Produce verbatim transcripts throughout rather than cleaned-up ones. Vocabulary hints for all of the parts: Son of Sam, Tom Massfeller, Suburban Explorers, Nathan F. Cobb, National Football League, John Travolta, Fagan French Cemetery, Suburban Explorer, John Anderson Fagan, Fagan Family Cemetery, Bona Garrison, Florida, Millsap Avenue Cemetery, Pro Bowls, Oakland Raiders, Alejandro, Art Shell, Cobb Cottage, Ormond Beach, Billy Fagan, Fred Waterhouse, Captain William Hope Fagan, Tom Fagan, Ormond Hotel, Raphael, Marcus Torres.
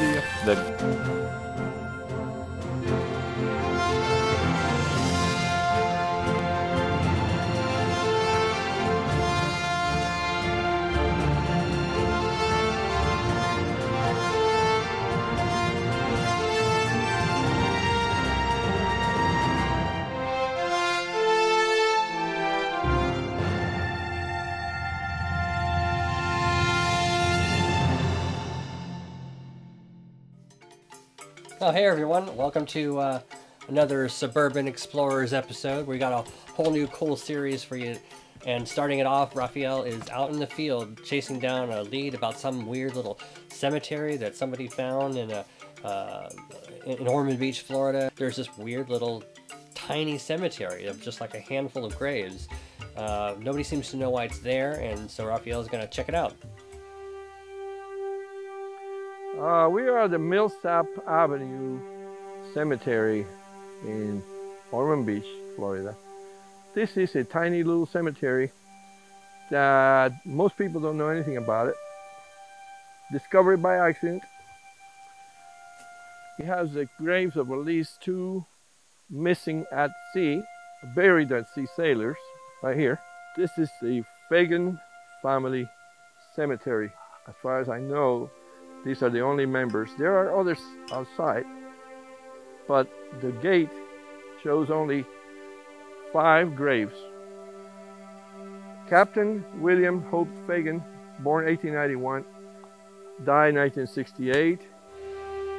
Yeah. The... Oh, hey everyone, welcome to uh, another Suburban Explorers episode. We got a whole new cool series for you, and starting it off, Raphael is out in the field chasing down a lead about some weird little cemetery that somebody found in, a, uh, in Ormond Beach, Florida. There's this weird little tiny cemetery of just like a handful of graves. Uh, nobody seems to know why it's there, and so Raphael is going to check it out. Uh, we are the Millsap Avenue Cemetery in Ormond Beach, Florida. This is a tiny little cemetery that most people don't know anything about it. Discovered by accident. It has the graves of at least two missing at sea, buried at sea sailors, right here. This is the Fagan Family Cemetery. As far as I know, these are the only members. There are others outside, but the gate shows only five graves. Captain William Hope Fagan, born eighteen ninety-one, died nineteen sixty-eight.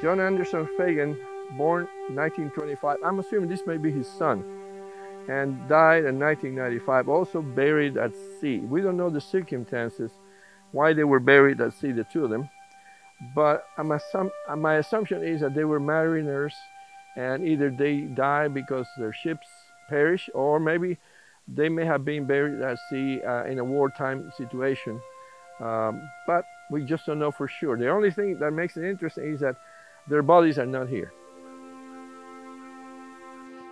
John Anderson Fagan, born nineteen twenty-five. I'm assuming this may be his son, and died in nineteen ninety-five, also buried at sea. We don't know the circumstances, why they were buried at sea, the two of them. But my assumption is that they were mariners, and either they died because their ships perished, or maybe they may have been buried at sea uh, in a wartime situation. Um, but we just don't know for sure. The only thing that makes it interesting is that their bodies are not here.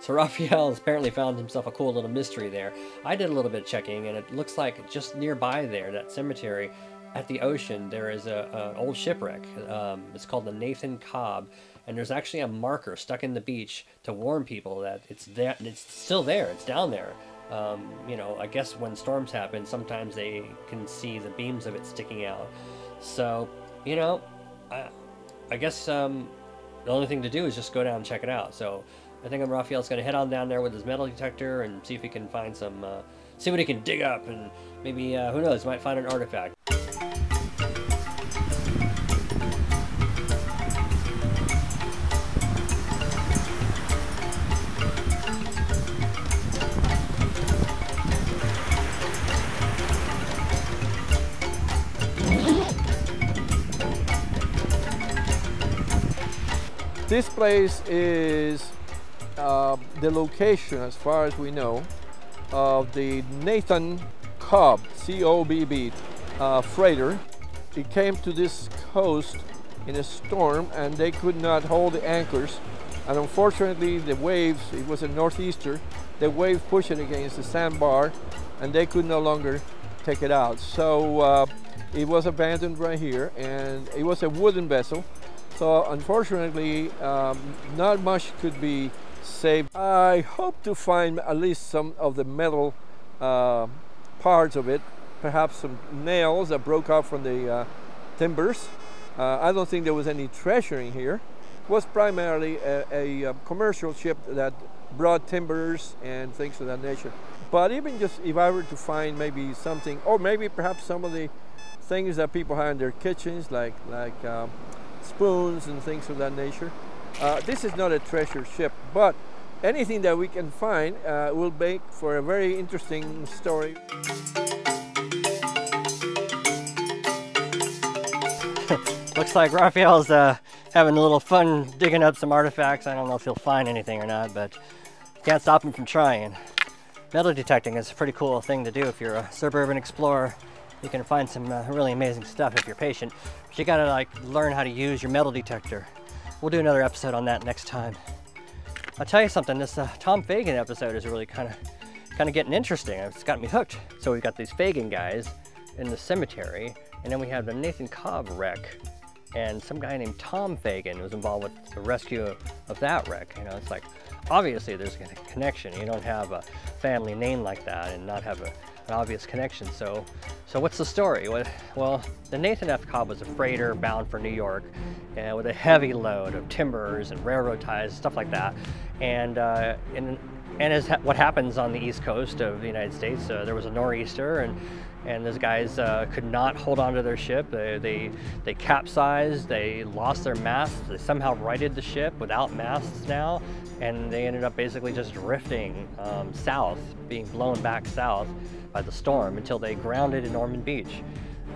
So Raphael has apparently found himself a cool little mystery there. I did a little bit of checking, and it looks like just nearby there, that cemetery, at the ocean, there is a, a old shipwreck. Um, it's called the Nathan Cobb, and there's actually a marker stuck in the beach to warn people that it's there. It's still there. It's down there. Um, you know, I guess when storms happen, sometimes they can see the beams of it sticking out. So, you know, I, I guess um, the only thing to do is just go down and check it out. So, I think Raphael's going to head on down there with his metal detector and see if he can find some, uh, see what he can dig up, and maybe uh, who knows, might find an artifact. This place is uh, the location, as far as we know, of the Nathan Cobb, C O B B, uh, freighter. It came to this coast in a storm, and they could not hold the anchors. And unfortunately, the waves, it was a northeaster, the wave pushed it against the sandbar, and they could no longer take it out. So uh, it was abandoned right here, and it was a wooden vessel. So unfortunately, um, not much could be saved. I hope to find at least some of the metal uh, parts of it, perhaps some nails that broke out from the uh, timbers. Uh, I don't think there was any treasure in here. It was primarily a, a commercial ship that brought timbers and things of that nature. But even just if I were to find maybe something, or maybe perhaps some of the things that people had in their kitchens, like, like um, spoons and things of that nature. Uh, this is not a treasure ship, but anything that we can find uh, will make for a very interesting story. Looks like Raphael's uh, having a little fun digging up some artifacts. I don't know if he'll find anything or not, but can't stop him from trying. Metal detecting is a pretty cool thing to do if you're a suburban explorer. You can find some uh, really amazing stuff if you're patient, but you gotta like learn how to use your metal detector. We'll do another episode on that next time. I'll tell you something, this uh, Tom Fagan episode is really kind of kind of getting interesting. It's got me hooked. So we've got these Fagan guys in the cemetery, And then we had the Nathan Cobb wreck, and some guy named Tom Fagan was involved with the rescue of, of that wreck. You know, it's like, obviously there's a connection. You don't have a family name like that and not have a, an obvious connection. So, so what's the story? What, well, the Nathan F. Cobb was a freighter bound for New York, and with a heavy load of timbers and railroad ties, stuff like that. And, uh, and, and as ha what happens on the East Coast of the United States, uh, there was a nor'easter, and and those guys uh, could not hold on to their ship. They, they, they capsized, they lost their masts, they somehow righted the ship without masts now, and they ended up basically just drifting um, south, being blown back south by the storm until they grounded in Ormond Beach.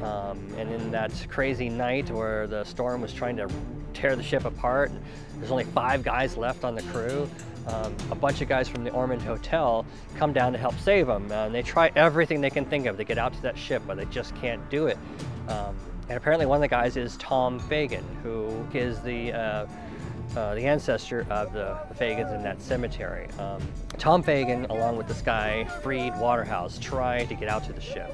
Um, and in that crazy night where the storm was trying to tear the ship apart, there's only five guys left on the crew. Um, a bunch of guys from the Ormond Hotel come down to help save them, uh, and they try everything they can think of to get out to that ship, but they just can't do it. Um, and apparently one of the guys is Tom Fagan, who is the uh, uh, the ancestor of the, the Fagans in that cemetery. Um, Tom Fagan, along with this guy, Fred Waterhouse, tried to get out to the ship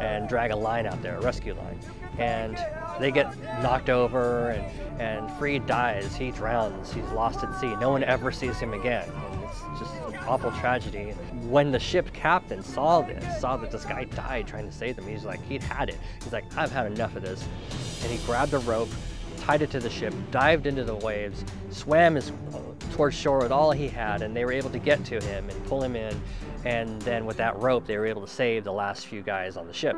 and drag a line out there, a rescue line. And they get knocked over, and, and Freed dies, he drowns, he's lost at sea. No one ever sees him again, and it's just an awful tragedy. When the ship captain saw this, saw that this guy died trying to save them, he's like, he'd had it. He's like, I've had enough of this. And he grabbed a rope, tied it to the ship, dived into the waves, swam his, towards shore with all he had, and they were able to get to him and pull him in. And then with that rope, they were able to save the last few guys on the ship.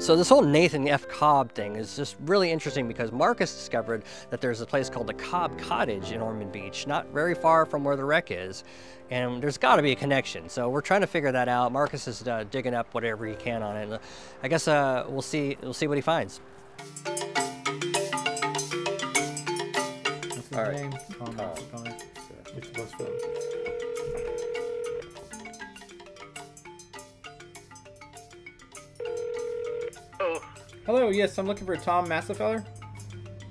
So this whole Nathan F. Cobb thing is just really interesting because Marcus discovered that there's a place called the Cobb Cottage in Ormond Beach, not very far from where the wreck is, and there's got to be a connection. So we're trying to figure that out. Marcus is uh, digging up whatever he can on it. I guess uh, we'll see. We'll see what he finds. What's his All right. name? Tom. Tom. Tom. It's the best one. Hello, yes, I'm looking for Tom Massfeller.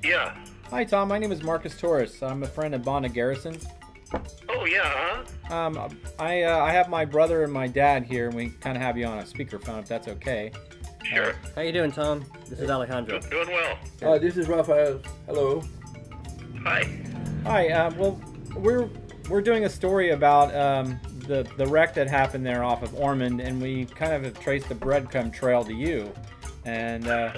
Yeah. Hi, Tom. My name is Marcus Torres. I'm a friend of Bona Garrison. Oh, yeah, huh? Um, I, uh, I have my brother and my dad here, and we kind of have you on a speakerphone, if that's okay. Sure. Uh, how you doing, Tom? This is Alejandro. Do doing well. Uh, this is Raphael. Hello. Hi. Hi. Uh, well, we're, we're doing a story about um, the, the wreck that happened there off of Ormond, and we kind of have traced the breadcrumb trail to you. And uh,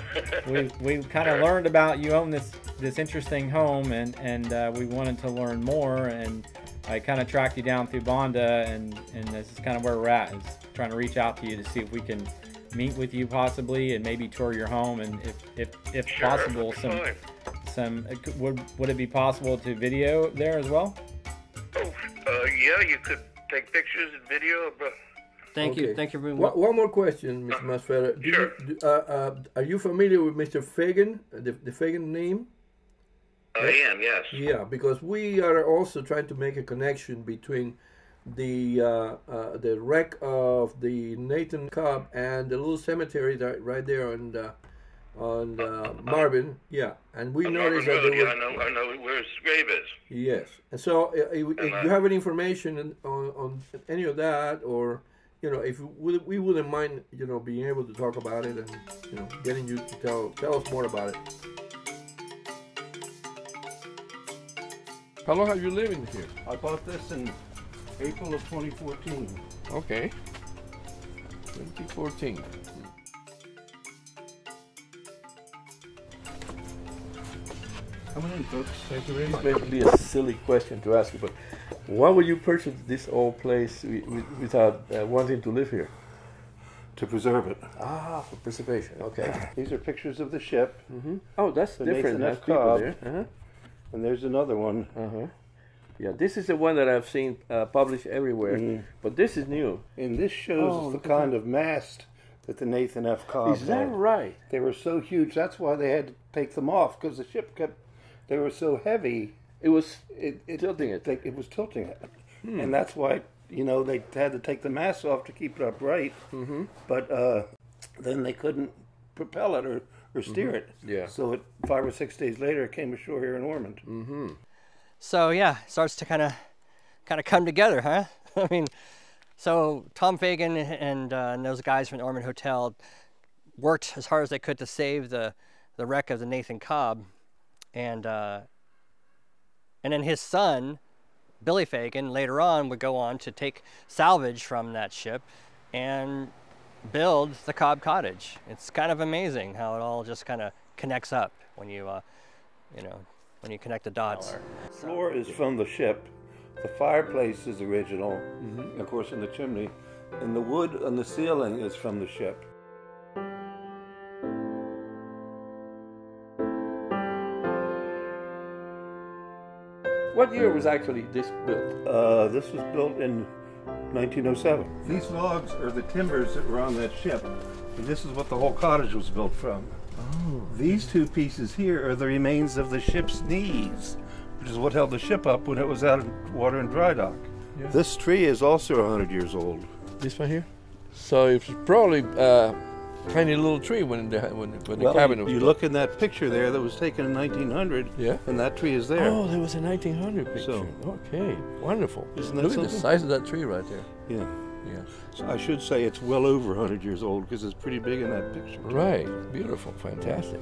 we, we kind of sure. learned about you own this this interesting home, and, and uh, we wanted to learn more, and I kind of tracked you down through Bonda, and, and this is kind of where we're at, is trying to reach out to you to see if we can meet with you possibly and maybe tour your home, and if, if, if sure, possible, some, fine. some would, would it be possible to video there as well? Oh, uh, yeah, you could take pictures and video, but... Thank okay. you. Thank you very much. One more question, Mister Massfeller. Do sure. you, do, uh, uh, are you familiar with Mister Fagan, the, the Fagan name? I yes? am, yes. Yeah, because we are also trying to make a connection between the uh, uh, the wreck of the Nathan Cobb and the little cemetery that right there on the, on uh, uh, Marvin. Yeah, and we noticed that there was, I know, I know where his grave is. Yes, and so uh, if, and if I, you have any information on, on any of that, or... You know, if we, we wouldn't mind, you know, being able to talk about it and, you know, getting you to tell, tell us more about it. How long have you living here? I bought this in April of twenty fourteen. Okay. twenty fourteen. Come in, folks. Thank you very much. It's basically a silly question to ask you, but why would you purchase this old place without uh, wanting to live here? To preserve it. Ah, for preservation. Okay. These are pictures of the ship. Mm-hmm. Oh, that's the different. Nathan F. Cobb. There. Uh-huh. And there's another one. Uh-huh. Yeah, this is the one that I've seen uh, published everywhere, mm-hmm. but this is new. And this shows oh, the kind that. of mast that the Nathan F. Cobb Is that had. right? They were so huge. That's why they had to take them off, because the ship kept... They were so heavy. It was it, it, tilting it. They, it was tilting it, hmm. and that's why you know they had to take the mast off to keep it upright. Mm-hmm. But uh, then they couldn't propel it or or steer mm-hmm. it. Yeah. So it, five or six days later, it came ashore here in Ormond. Mm-hmm. So yeah, it starts to kind of kind of come together, huh? I mean, so Tom Fagan and, uh, and those guys from the Ormond Hotel worked as hard as they could to save the the wreck of the Nathan Cobb, and uh, and then his son, Billy Fagan, later on would go on to take salvage from that ship and build the Cobb Cottage. It's kind of amazing how it all just kind of connects up when you, uh, you know, when you connect the dots. The floor is from the ship. The fireplace is original, mm-hmm. of course, in the chimney, and the wood on the ceiling is from the ship. What year was actually this built? Uh, this was built in nineteen oh seven. These logs are the timbers that were on that ship, and this is what the whole cottage was built from. Oh. These two pieces here are the remains of the ship's knees, which is what held the ship up when it was out of water and dry dock. Yeah. This tree is also one hundred years old. This one here? So it was probably a tiny little tree when the, when, when well, the cabin was built. You look in that picture there that was taken in nineteen hundred, yeah. and that tree is there. Oh, there was a nineteen hundred picture. So, okay, wonderful. Isn't that look something? At the size of that tree right there. Yeah. Yeah. So I should say it's well over one hundred years old because it's pretty big in that picture. Too. Right. Beautiful. Fantastic.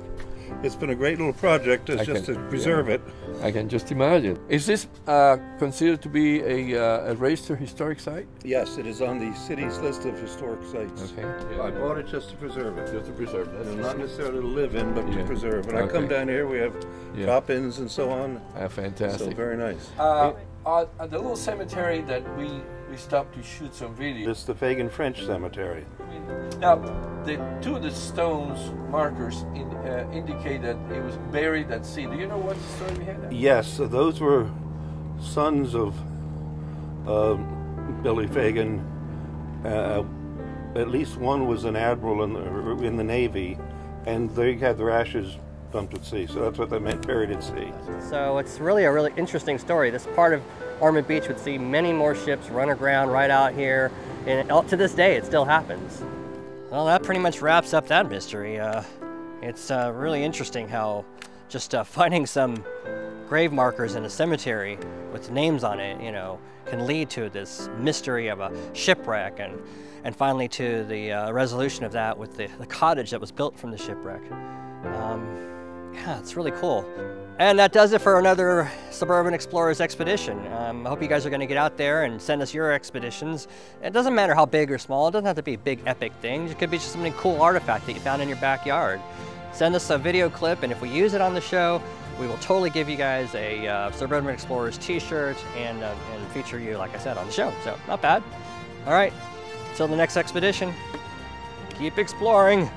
It's been a great little project it's just can, to preserve yeah. it. I can just imagine. Is this uh, considered to be a, uh, a registered historic site? Yes, it is on the city's list of historic sites. Okay. Yeah. I bought it just to preserve it. Just to preserve it. And not necessarily to live in, but yeah. to preserve. When okay. I come down here, we have yeah. drop-ins and so on. Ah, fantastic. So very nice. Uh, uh, the little cemetery that we we stopped to shoot some video. This is the Fagan French Cemetery. Now, the two of the stones markers in, uh, indicate that it was buried at sea. Do you know what's the story behind that? Yes, so those were sons of uh, Billy Fagan. Uh, at least one was an admiral in the, in the Navy, and they had their ashes dumped at sea. So that's what they meant, buried at sea. So it's really a really interesting story. This part of Ormond Beach would see many more ships run aground right out here, and to this day it still happens. Well, that pretty much wraps up that mystery. Uh, it's uh, really interesting how just uh, finding some grave markers in a cemetery with names on it, you know, can lead to this mystery of a shipwreck and, and finally to the uh, resolution of that with the, the cottage that was built from the shipwreck. Um, yeah, it's really cool. And that does it for another Suburban Explorers expedition. Um, I hope you guys are going to get out there and send us your expeditions. It doesn't matter how big or small. It doesn't have to be a big epic thing. It could be just something cool artifact that you found in your backyard. Send us a video clip, and if we use it on the show, we will totally give you guys a uh, Suburban Explorers t-shirt and, uh, and feature you, like I said, on the show. So not bad. All right, till the next expedition, keep exploring.